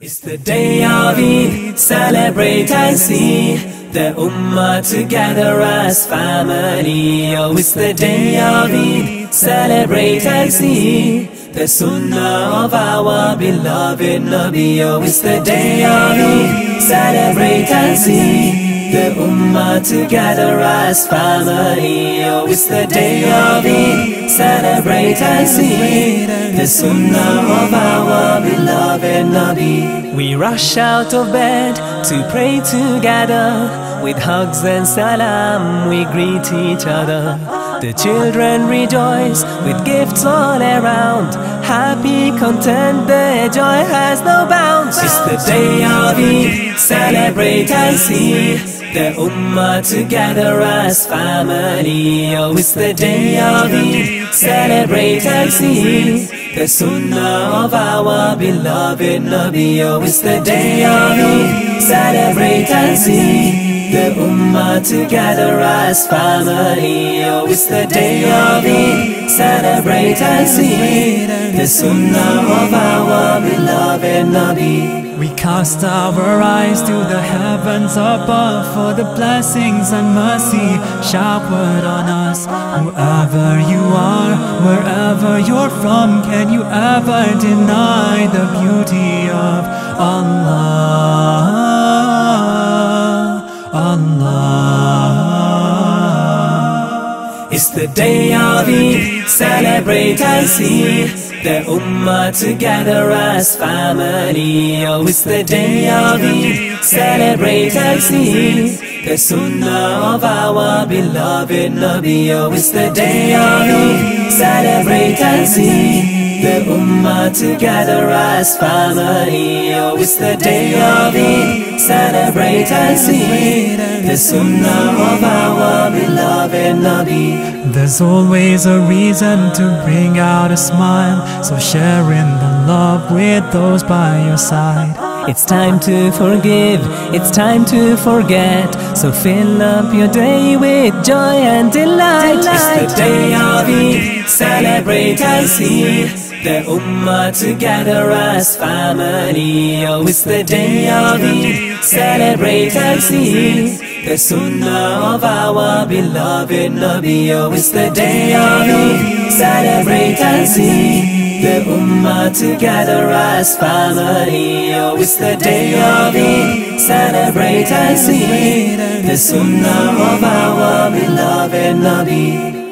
It's the day of Eid, celebrate and see the Ummah together as family. Oh, it's the day of Eid, celebrate and see the Sunnah of our beloved Nabi. Oh, it's the day of Eid, celebrate and see the Ummah together as family. Oh, it's the day of Eid, celebrate and see the Sunnah of our beloved Nabi. We rush out of bed to pray together. With hugs and salam we greet each other. The children rejoice with gifts all around. Happy, content, their joy has no bounds. It's the day of Eid, celebrate and see the Ummah together as family. Oh, it's the day of Eid, celebrate and see the Sunnah of our beloved Nabi. Oh, it's the day of Eid, celebrate and see the Ummah together as family. Oh, it's the day of Eid, celebrate and see the Sunnah of our beloved Nabi. We cast our eyes to the heavens above for the blessings and mercy showered on us. Whoever you are, wherever you're from, can you ever deny the beauty of Allah, Allah? It's the day of Eid, celebrate and see the Ummah together as family. Oh, it's the day of Eid, celebrate and see the Sunnah of our beloved Nabi. Oh, it's the day of Eid, celebrate and see the Ummah together as family. Oh, it's the day of Eid, celebrate and see the Sunnah of our beloved Nabi. There's always a reason to bring out a smile, so sharing the love with those by your side. It's time to forgive, it's time to forget, so fill up your day with joy and delight. It's the day of Eid, celebrate and see the Ummah together as family. Oh, it's the day of Eid, celebrate and see the Sunnah of our beloved Nabi. Oh, it's the day of Eid, celebrate and see the Ummah together as family. Oh, it's the day of Eid, celebrate and see the Sunnah of our beloved Nabi.